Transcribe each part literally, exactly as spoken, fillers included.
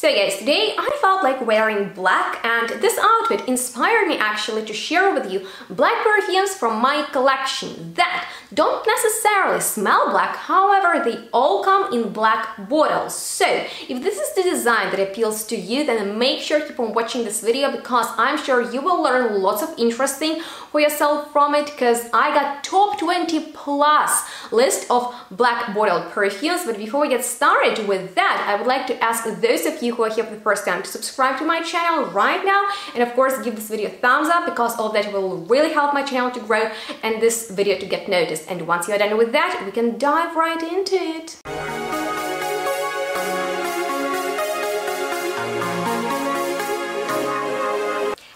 So guys, today I felt like wearing black, and this outfit inspired me actually to share with you black perfumes from my collection that don't necessarily smell black, however they all come in black bottles. So if this is the design that appeals to you, then make sure to keep on watching this video, because I'm sure you will learn lots of interesting for yourself from it, because I got top twenty plus list of black bottle perfumes. But before we get started with that, I would like to ask those of you who are here for the first time to subscribe to my channel right now, and of course give this video a thumbs up, because all that will really help my channel to grow and this video to get noticed. And once you are done with that, we can dive right into it.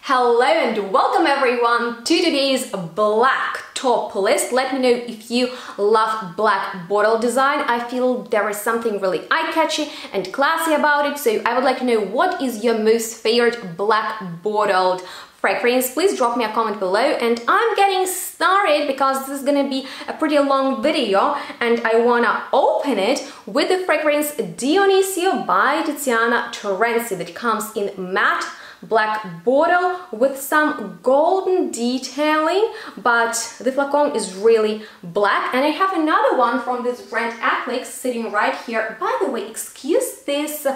Hello and welcome everyone to today's black top list. Let me know if you love black bottle design. I feel there is something really eye-catchy and classy about it, so I would like to know what is your most favorite black bottled fragrance. Please drop me a comment below, and I'm getting started because this is gonna be a pretty long video, and I wanna open it with the fragrance Dionisia by Tiziana Terenzi that comes in matte black bottle with some golden detailing, but the flacon is really black. And I have another one from this brand Eclipse sitting right here. By the way, excuse this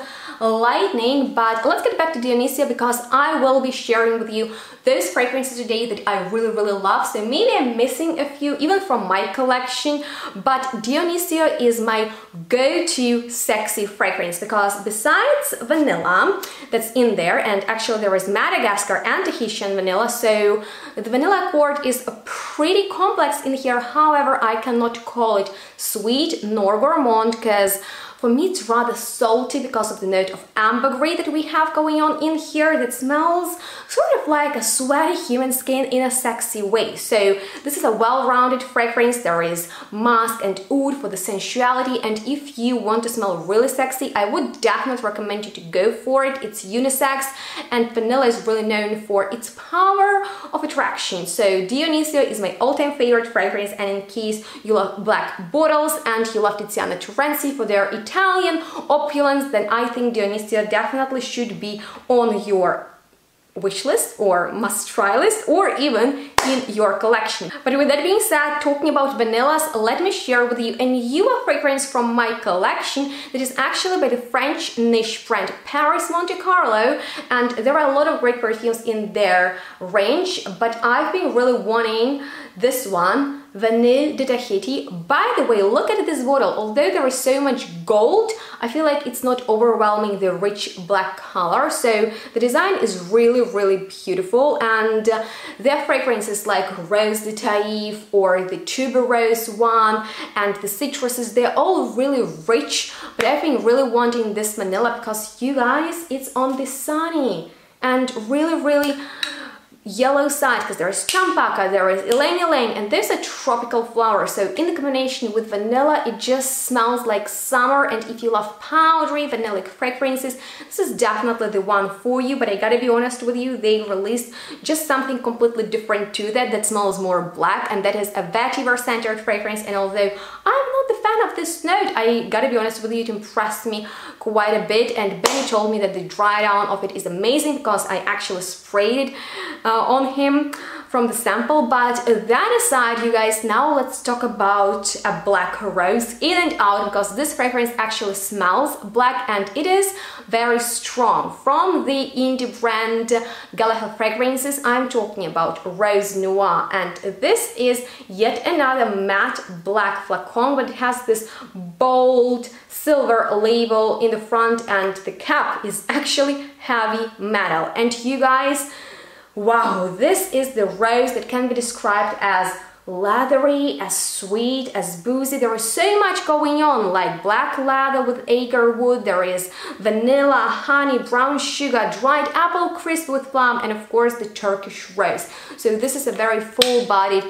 lightning, but let's get back to Dionisia, because I will be sharing with you those fragrances today that I really really love. So maybe I'm missing a few even from my collection, but Dionisia is my go-to sexy fragrance, because besides vanilla that's in there, and actually there is Madagascar and Tahitian vanilla, so the vanilla accord is pretty complex in here. However, I cannot call it sweet nor gourmand, because for me it's rather salty because of the note of ambergris that we have going on in here that smells sort of like a sweaty human skin in a sexy way. So this is a well-rounded fragrance. There is musk and oud for the sensuality, and if you want to smell really sexy, I would definitely recommend you to go for it. It's unisex, and vanilla is really known for its power of attraction. So Dionisia is my all-time favorite fragrance, and in case you love black bottles and you love Tiziana Terenzi for their Italian opulence, then I think Dionisia definitely should be on your wish list or must try list, or even in your collection. But with that being said, talking about vanillas, let me share with you a newer fragrance from my collection that is actually by the French niche brand Paris Monte Carlo, and there are a lot of great perfumes in their range, but I've been really wanting this one, Vanille de Tahiti. By the way, look at this bottle. Although there is so much gold, I feel like it's not overwhelming the rich black color, so the design is really really beautiful. And uh, their fragrances like Rose de Tahiti or the tuberose one and the citruses, they're all really rich, but I've been really wanting this vanilla because, you guys, it's on the sunny and really really yellow side, because there is champaka, there is ylang ylang, and there's a tropical flower. So in the combination with vanilla, it just smells like summer, and if you love powdery vanillic fragrances, this is definitely the one for you. But I gotta be honest with you, they released just something completely different to that, that smells more black, and that is a vetiver centered fragrance. And although I'm not the fan of this note, I gotta be honest with you, it impressed me quite a bit, and Benny told me that the dry down of it is amazing, because I actually sprayed it um, on him from the sample. But that aside, you guys, now let's talk about a black rose in and out, because this fragrance actually smells black, and it is very strong. From the indie brand Galahad fragrances, I'm talking about Rose Noir, and this is yet another matte black flacon, but it has this bold silver label in the front, and the cap is actually heavy metal. And you guys, wow, this is the rose that can be described as leathery, as sweet, as boozy. There is so much going on, like black leather with agar wood, there is vanilla, honey, brown sugar, dried apple crisp with plum, and of course the Turkish rose. So this is a very full-bodied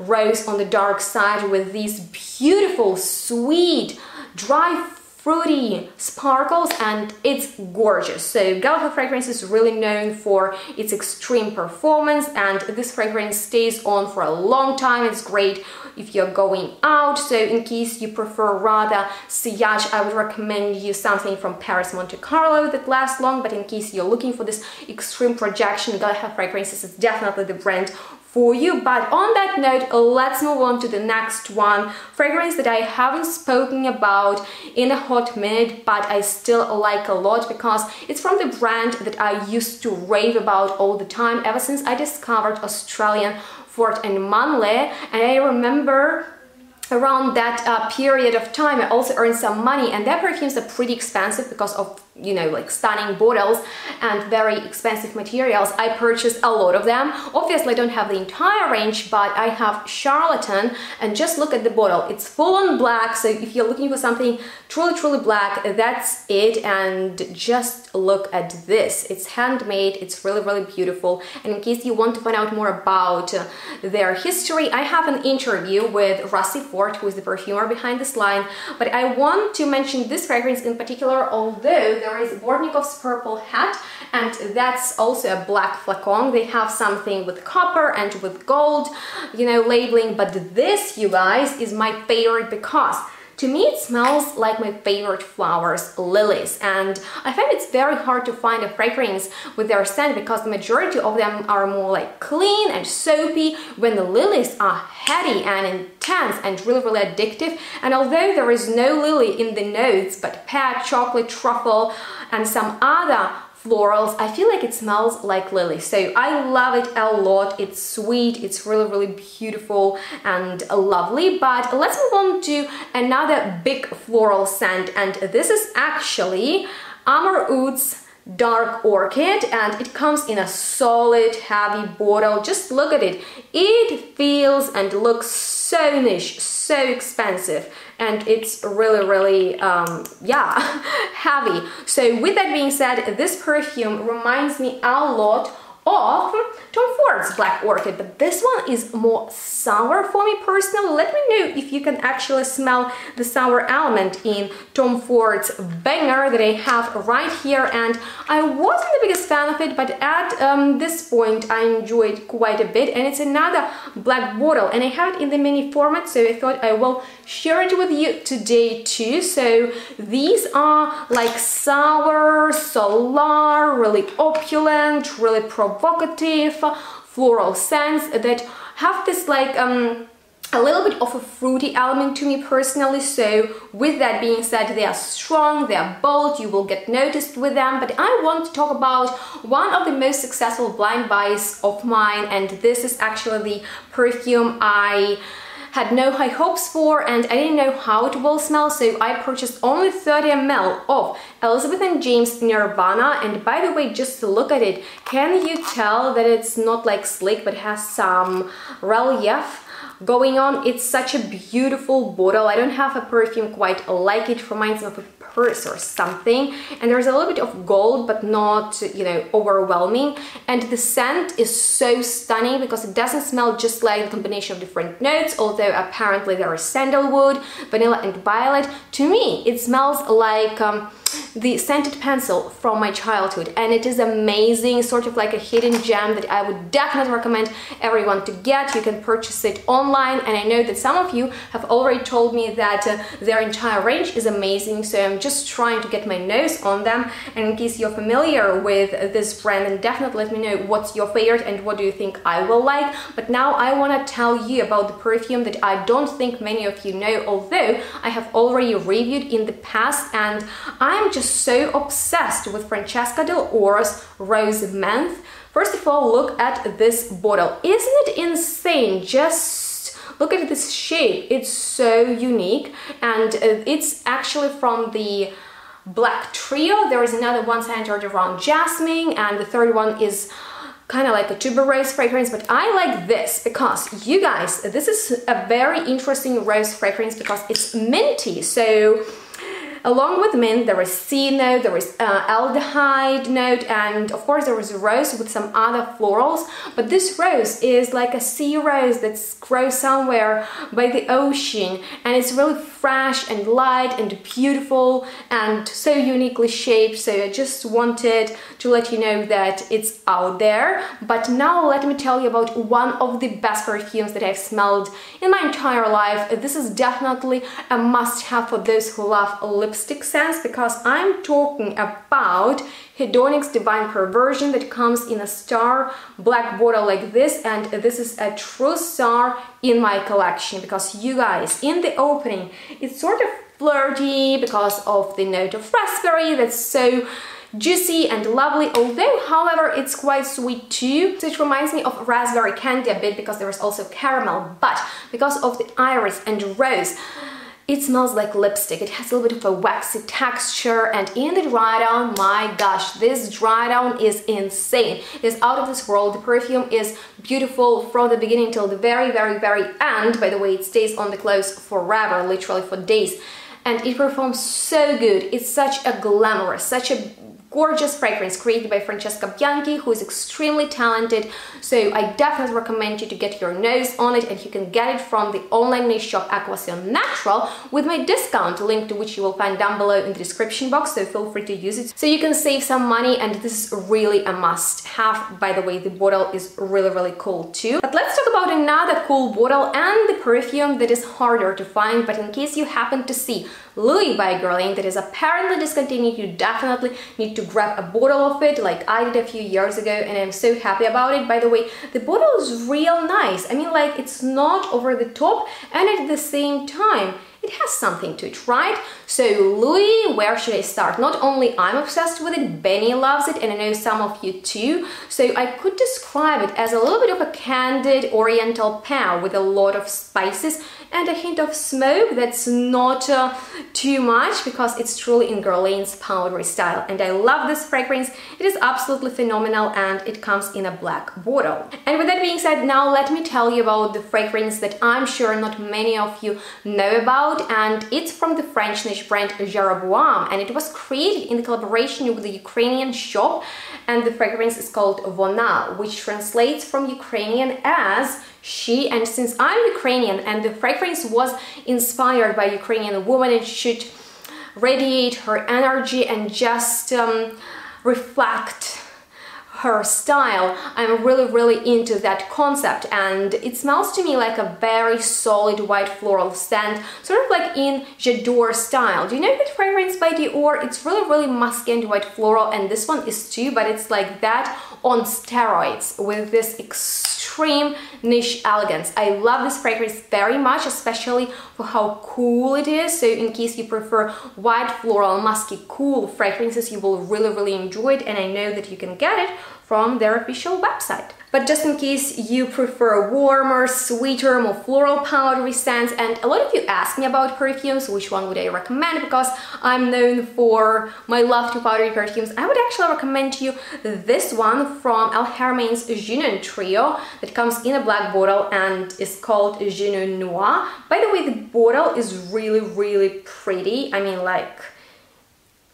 rose on the dark side with these beautiful, sweet, dry fruity sparkles, and it's gorgeous. So Galahad fragrance is really known for its extreme performance, and this fragrance stays on for a long time. It's great if you're going out. So in case you prefer rather sillage, I would recommend you something from Paris Monte Carlo that lasts long, but in case you're looking for this extreme projection, Galahad fragrances is definitely the brand for you. But on that note, let's move on to the next one. Fragrance that I haven't spoken about in a hot minute, but I still like a lot because it's from the brand that I used to rave about all the time ever since I discovered Australian Fort and Manlé. And I remember around that uh, period of time I also earned some money, and their perfumes are pretty expensive because of, you know, like stunning bottles and very expensive materials. I purchased a lot of them. Obviously I don't have the entire range, but I have Charlatan, and just look at the bottle. It's full on black, so if you're looking for something truly truly black, that's it. And just look at this. It's handmade, it's really really beautiful. And in case you want to find out more about uh, their history, I have an interview with Rusty Ford, who is the perfumer behind this line. But I want to mention this fragrance in particular, although there is Bortnikov's Purple Hat, and that's also a black flacon. They have something with copper and with gold, you know, labeling. But this, you guys, is my favorite because to me it smells like my favorite flowers, lilies. And I find it's very hard to find a fragrance with their scent because the majority of them are more like clean and soapy, when the lilies are heady and intense and really really addictive. And although there is no lily in the notes, but pear, chocolate, truffle and some other florals, I feel like it smells like lily. So I love it a lot. It's sweet, it's really really beautiful and lovely. But let's move on to another big floral scent, and this is actually Amouroud's Dark Orchid, and it comes in a solid heavy bottle. Just look at it. It feels and looks so niche, so expensive, and it's really really um yeah heavy. So with that being said, this perfume reminds me a lot of Tom Ford's Black Orchid, but this one is more sour for me personally. Let me know if you can actually smell the sour element in Tom Ford's banger that I have right here. And I wasn't the biggest fan of it, but at um, this point I enjoyed quite a bit. And it's another black bottle, and I have it in the mini format, so I thought I will share it with you today too. So these are like sour, solar, really opulent, really provocative Provocative floral scents that have this like um, a little bit of a fruity element to me personally. So with that being said, they are strong, they are bold, you will get noticed with them. But I want to talk about one of the most successful blind buys of mine, and this is actually the perfume I had no high hopes for, and I didn't know how it will smell, so I purchased only thirty milliliters of Elizabeth and James Nirvana. And by the way, just look at it. Can you tell that it's not like slick, but has some relief going on? It's such a beautiful bottle. I don't have a perfume quite like it. It reminds me of a purse or something, and there's a little bit of gold, but not, you know, overwhelming. And the scent is so stunning because it doesn't smell just like a combination of different notes, although apparently there is sandalwood, vanilla and violet. To me it smells like um, the scented pencil from my childhood, and it is amazing, sort of like a hidden gem that I would definitely recommend everyone to get. You can purchase it online, and I know that some of you have already told me that uh, their entire range is amazing, so I'm just trying to get my nose on them. And in case you're familiar with this brand, then definitely let me know what's your favorite and what do you think I will like. But now I want to tell you about the perfume that I don't think many of you know, although I have already reviewed in the past, and I'm I'm just so obsessed with Francesca del Oro's Rose Menthe. First of all, look at this bottle. Isn't it insane? Just look at this shape. It's so unique, and it's actually from the Black Trio. There is another one centered around jasmine, and the third one is kind of like a tuberose fragrance. But I like this because, you guys, this is a very interesting rose fragrance because it's minty. So Along with mint, there is sea note, there is uh, aldehyde note, and of course there is rose with some other florals. But this rose is like a sea rose that grows somewhere by the ocean, and it's really fresh and light and beautiful and so uniquely shaped. So I just wanted to let you know that it's out there. But now let me tell you about one of the best perfumes that I've smelled in my entire life. This is definitely a must-have for those who love lipstick scents, because I'm talking about Hedonics Divine Perversion that comes in a star black bottle like this, and this is a true star in my collection because, you guys, in the opening it's sort of flirty because of the note of raspberry that's so juicy and lovely, although however it's quite sweet too, so it reminds me of raspberry candy a bit because there is also caramel, but because of the iris and rose it smells like lipstick. It has a little bit of a waxy texture, and in the dry down, my gosh, this dry down is insane. It's out of this world. The perfume is beautiful from the beginning till the very, very, very end. By the way, it stays on the clothes forever, literally for days, and it performs so good. It's such a glamorous, such a gorgeous fragrance created by Francesca Bianchi, who is extremely talented, so I definitely recommend you to get your nose on it, and you can get it from the online niche shop Ecuacion Natural with my discount, link to which you will find down below in the description box, so feel free to use it so you can save some money, and this is really a must-have. By the way, the bottle is really, really cool too. But let's talk about another cool bottle and the perfume that is harder to find, but in case you happen to see Louis by Guerlain that is apparently discontinued, you definitely need to grab a bottle of it like I did a few years ago, and I'm so happy about it. By the way, the bottle is real nice. I mean, like, it's not over the top, and at the same time it has something to it, right? So Louis, where should I start? Not only I'm obsessed with it, Benny loves it, and I know some of you too, so I could describe it as a little bit of a candied oriental pear with a lot of spices and a hint of smoke that's not uh, too much because it's truly in Guerlain's powdery style, and I love this fragrance. It is absolutely phenomenal, and it comes in a black bottle. And with that being said, now let me tell you about the fragrance that I'm sure not many of you know about, and it's from the French niche brand Jaraboam, and it was created in collaboration with the Ukrainian shop, and the fragrance is called Vona, which translates from Ukrainian as she, and since I'm Ukrainian and the fragrance was inspired by Ukrainian woman, it should radiate her energy and just um, reflect her style. I'm really, really into that concept, and it smells to me like a very solid white floral scent, sort of like in J'adore style. Do you know that fragrance by Dior? It's really, really musky and white floral, and this one is too, but it's like that on steroids with this extreme niche elegance. I love this fragrance very much, especially for how cool it is, so in case you prefer white floral, musky, cool fragrances, you will really, really enjoy it, and I know that you can get it from their official website. But just in case you prefer warmer, sweeter, more floral powdery scents, and a lot of you ask me about perfumes, which one would I recommend, because I'm known for my love to powdery perfumes, I would actually recommend to you this one from Al Hermain's Junon Trio that comes in a black bottle and is called Junon Noir. By the way, the bottle is really, really pretty. I mean, like,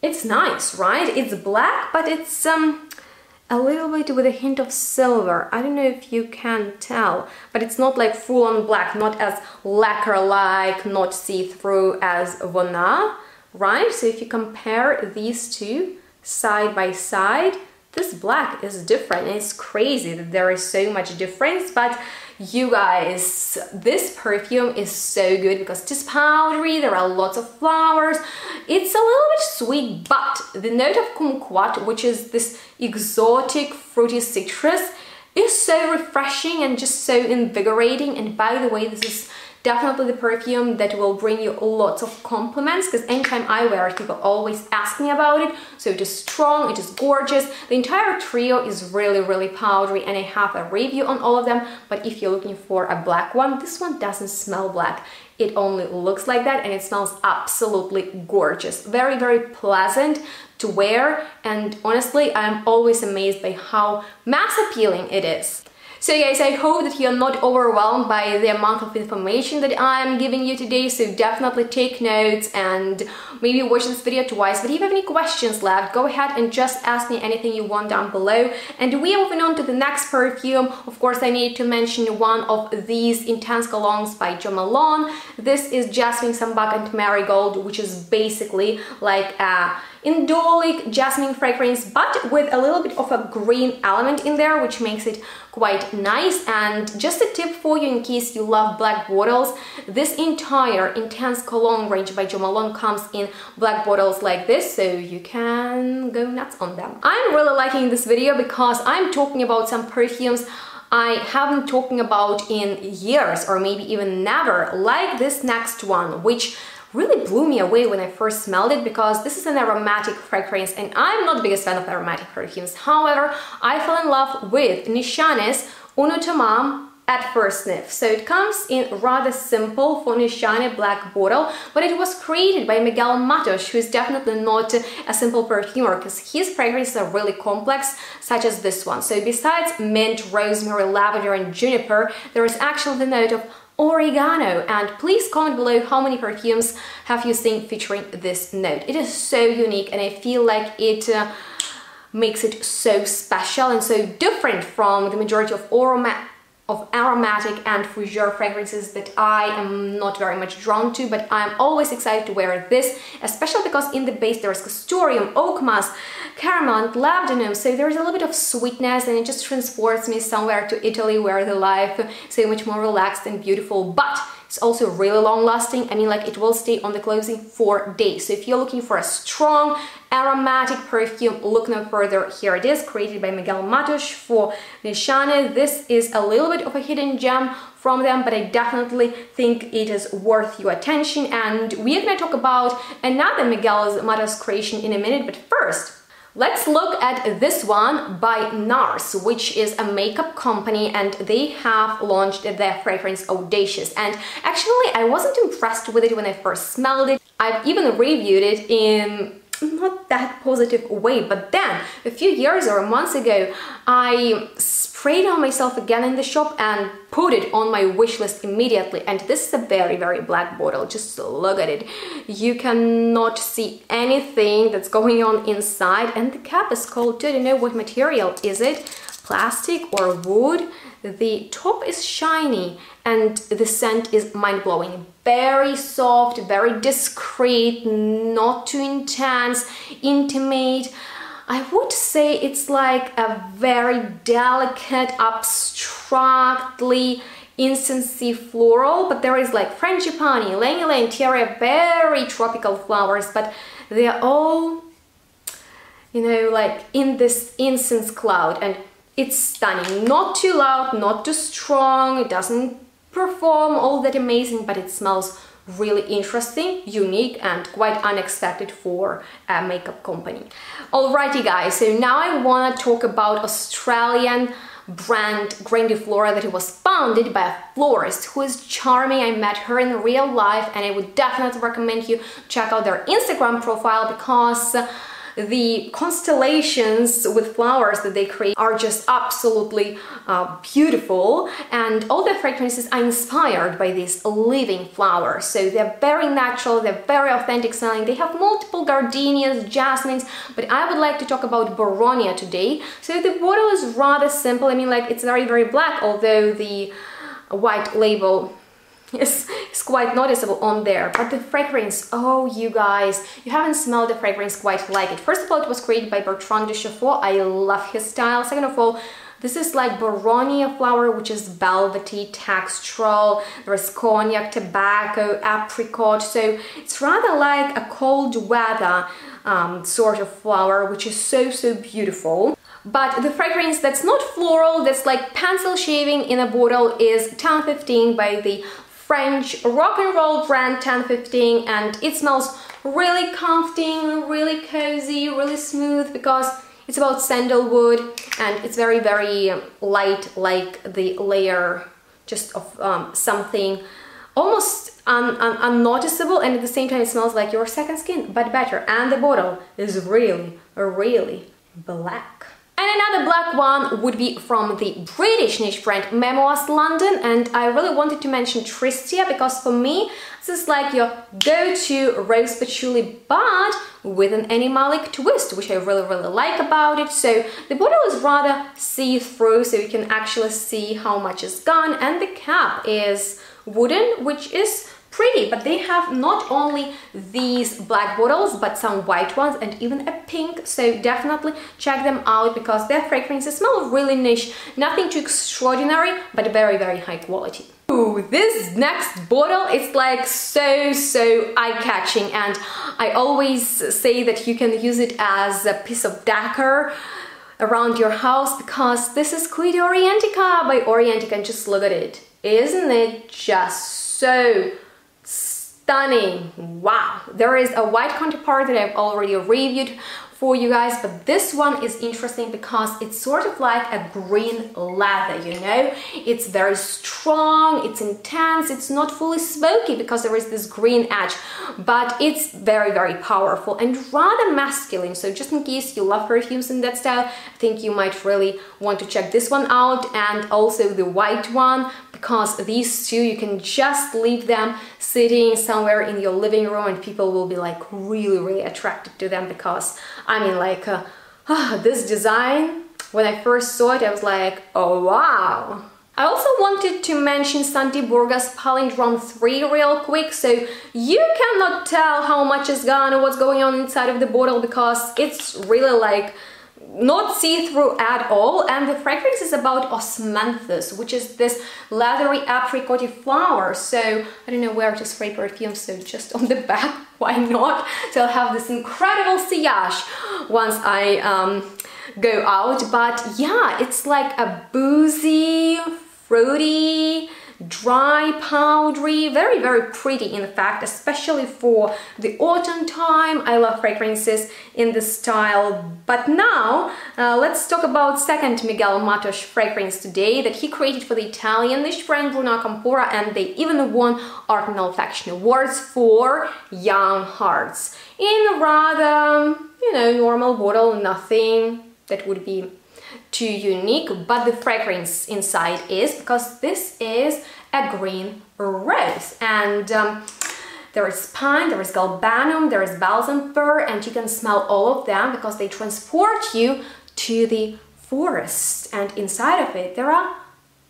it's nice, right? It's black, but it's um. a little bit with a hint of silver. I don't know if you can tell, but it's not like full-on black, not as lacquer-like, not see-through as Vona, right? So if you compare these two side by side, this black is different. It's crazy that there is so much difference, but you guys, this perfume is so good because it is powdery, there are lots of flowers, it's a little bit sweet, but the note of kumquat, which is this exotic fruity citrus, is so refreshing and just so invigorating. And by the way, this is definitely the perfume that will bring you lots of compliments, because anytime I wear it, people always ask me about it. So it is strong, it is gorgeous. The entire trio is really, really powdery, and I have a review on all of them. But if you're looking for a black one, this one doesn't smell black. It only looks like that, and it smells absolutely gorgeous. Very, very pleasant to wear, and honestly, I'm always amazed by how mass appealing it is. So guys, I hope that you're not overwhelmed by the amount of information that I'm giving you today, so definitely take notes and maybe watch this video twice. But if you have any questions left, go ahead and just ask me anything you want down below. And we are moving on to the next perfume. Of course, I need to mention one of these intense colognes by Jo Malone. This is Jasmine Sambac and Marigold, which is basically like a indolic jasmine fragrance, but with a little bit of a green element in there, which makes it quite nice. And just a tip for you, in case you love black bottles, this entire intense cologne range by Jo Malone comes in black bottles like this, so you can go nuts on them. I'm really liking this video because I'm talking about some perfumes I haven't talking about in years, or maybe even never, like this next one, which really blew me away when I first smelled it, because this is an aromatic fragrance and I'm not the biggest fan of aromatic perfumes. However, I fell in love with Nishane's Unutomam at first sniff. So it comes in rather simple for Nishane black bottle, but it was created by Miguel Matos, who is definitely not a simple perfumer, because his fragrances are really complex, such as this one. So besides mint, rosemary, lavender and juniper, there is actually the note of oregano. And please comment below how many perfumes have you seen featuring this note. It is so unique, and I feel like it uh, makes it so special and so different from the majority of aroma of aromatic and fougere fragrances that I am not very much drawn to, but I'm always excited to wear this, especially because in the base there is castoreum, oak musk, caramel and labdanum, so there is a little bit of sweetness, and it just transports me somewhere to Italy, where the life is so much more relaxed and beautiful. But it's also really long-lasting. I mean, like, it will stay on the clothing for days. So if you're looking for a strong aromatic perfume, look no further. Here it is, created by Miguel Matos for Nishane. This is a little bit of a hidden gem from them, but I definitely think it is worth your attention. And we are going to talk about another Miguel Matos creation in a minute, but first, let's look at this one by NARS, which is a makeup company, and they have launched their fragrance Audacious. And actually, I wasn't impressed with it when I first smelled it. I've even reviewed it in not that positive way, but then a few years or months ago, I sprayed on myself again in the shop and put it on my wish list immediately. And this is a very, very black bottle. Just look at it. You cannot see anything that's going on inside. And the cap is cold too. I don't know what material is it, plastic or wood. The top is shiny and the scent is mind-blowing. Very soft, very discreet, not too intense, intimate. I would say it's like a very delicate, abstractly incensey floral, but there is like frangipani, lanula, and tiara, very tropical flowers, but they're all, you know, like in this incense cloud, and it's stunning. Not too loud, not too strong, it doesn't perform all that amazing, but it smells really interesting, unique and quite unexpected for a makeup company. Alrighty guys, so now I want to talk about Australian brand Grandiflora, that it was founded by a florist who is charming. I met her in real life, and I would definitely recommend you check out their Instagram profile, because the constellations with flowers that they create are just absolutely uh, beautiful, and all their fragrances are inspired by these living flowers. So they're very natural, they're very authentic smelling. They have multiple gardenias, jasmines, but I would like to talk about boronia today. So the bottle is rather simple. I mean, like, it's very, very black, although the white label It's, it's quite noticeable on there. But the fragrance, oh, you guys, you haven't smelled the fragrance quite like it. First of all, it was created by Bertrand de Chaffaut. I love his style. Second of all, this is like boronia flower, which is velvety, textural. There is cognac, tobacco, apricot. So it's rather like a cold weather um, sort of flower, which is so, so beautiful. But the fragrance that's not floral, that's like pencil shaving in a bottle, is ten fifteen by the French rock and roll brand ten fifteen, and it smells really comforting, really cozy, really smooth, because it's about sandalwood, and it's very, very light, like the layer just of um, something almost un un unnoticeable, and at the same time it smells like your second skin, but better. And the bottle is really, really black. And another black one would be from the British niche brand Memoirs London, and I really wanted to mention Tristia because for me this is like your go-to rose patchouli but with an animalic twist, which I really really like about it. So the bottle is rather see-through, so you can actually see how much is gone, and the cap is wooden, which is pretty, but they have not only these black bottles but some white ones and even a pink, so definitely check them out because their fragrances smell really niche, nothing too extraordinary but very very high quality. Ooh, this next bottle is like so so eye-catching, and I always say that you can use it as a piece of decor around your house because this is Cleo Orientica by Orientica, and just look at it, isn't it just so stunning? Wow! There is a white counterpart that I've already reviewed for you guys, but this one is interesting because it's sort of like a green leather, you know, it's very strong, it's intense, it's not fully smoky because there is this green edge, but it's very very powerful and rather masculine. So just in case you love perfumes in that style, I think you might really want to check this one out, and also the white one, because these two, you can just leave them sitting somewhere in your living room and people will be like really really attracted to them because I mean like uh, uh, this design, when I first saw it I was like, oh wow. I also wanted to mention Santi Burga's Palindrome three real quick, so you cannot tell how much is gone or what's going on inside of the bottle because it's really like not see-through at all, and the fragrance is about osmanthus, which is this leathery apricot flower. So I don't know where to spray perfume, so just on the back, why not? So I'll have this incredible sillage once I um, go out. But yeah, it's like a boozy, fruity, dry, powdery, very very pretty in fact, especially for the autumn time. I love fragrances in this style. But now uh, let's talk about second Miguel Matos fragrance today that he created for the Italian niche brand Bruna Campora, and they even won Art and Olfaction Awards for Young Hearts in a rather, you know, normal bottle, nothing that would be too unique, but the fragrance inside is, because this is a green rose, and um, there is pine, there is galbanum, there is balsam fir, and you can smell all of them because they transport you to the forest, and inside of it there are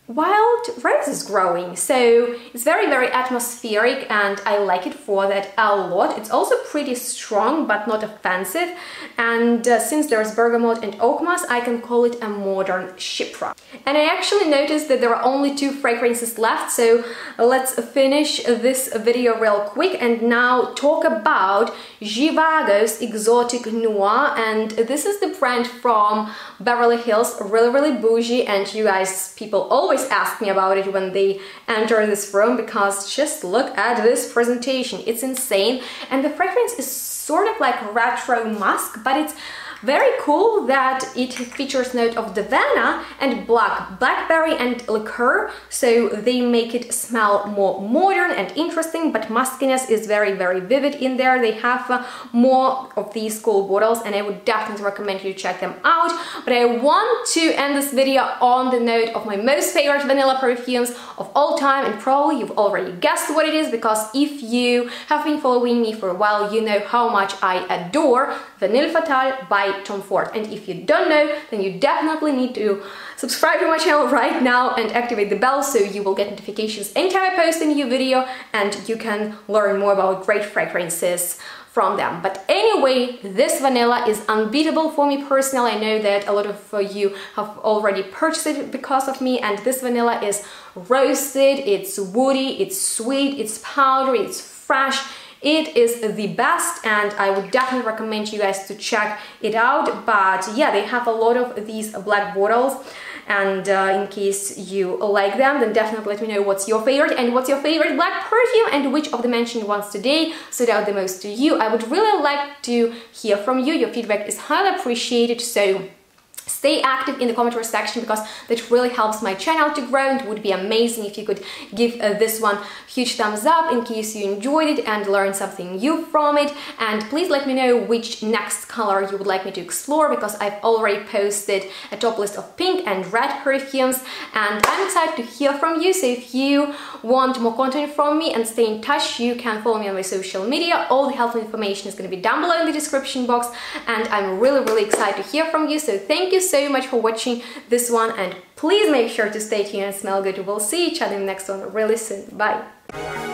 wild roses growing. So it's very very atmospheric and I like it for that a lot. It's also pretty strong but not offensive, and uh, since there's bergamot and oak musk, I can call it a modern Shipra. And I actually noticed that there are only two fragrances left, so let's finish this video real quick and now talk about Givago's Exotic Noir, and this is the brand from Beverly Hills, really really bougie, and you guys, people always ask me about it when they enter this room because just look at this presentation, it's insane. And the fragrance is sort of like retro musk, but it's very cool that it features note of Davana and black blackberry and liqueur, so they make it smell more modern and interesting, but muskiness is very very vivid in there. They have uh, more of these cool bottles and I would definitely recommend you check them out. But I want to end this video on the note of my most favorite vanilla perfumes of all time, and probably you've already guessed what it is because if you have been following me for a while, you know how much I adore Vanille Fatale by Tom Ford, and if you don't know, then you definitely need to subscribe to my channel right now and activate the bell so you will get notifications anytime I post a new video and you can learn more about great fragrances from them. But anyway, this vanilla is unbeatable for me personally. I know that a lot of you have already purchased it because of me, and this vanilla is roasted, it's woody, it's sweet, it's powdery, it's fresh. It is the best and I would definitely recommend you guys to check it out. But yeah, they have a lot of these black bottles, and uh, in case you like them, then definitely let me know what's your favorite and what's your favorite black perfume and which of the mentioned ones today stood out the most to you. I would really like to hear from you, your feedback is highly appreciated, so Stay active in the commentary section because that really helps my channel to grow, and it would be amazing if you could give uh, this one huge thumbs up in case you enjoyed it and learned something new from it. And please let me know which next color you would like me to explore, because I've already posted a top list of pink and red perfumes, and I'm excited to hear from you. So if you want more content from me and stay in touch, you can follow me on my social media. All the helpful information is going to be down below in the description box, and I'm really really excited to hear from you. So thank you so much for watching this one, and please make sure to stay tuned and smell good. We'll see each other in the next one really soon. Bye!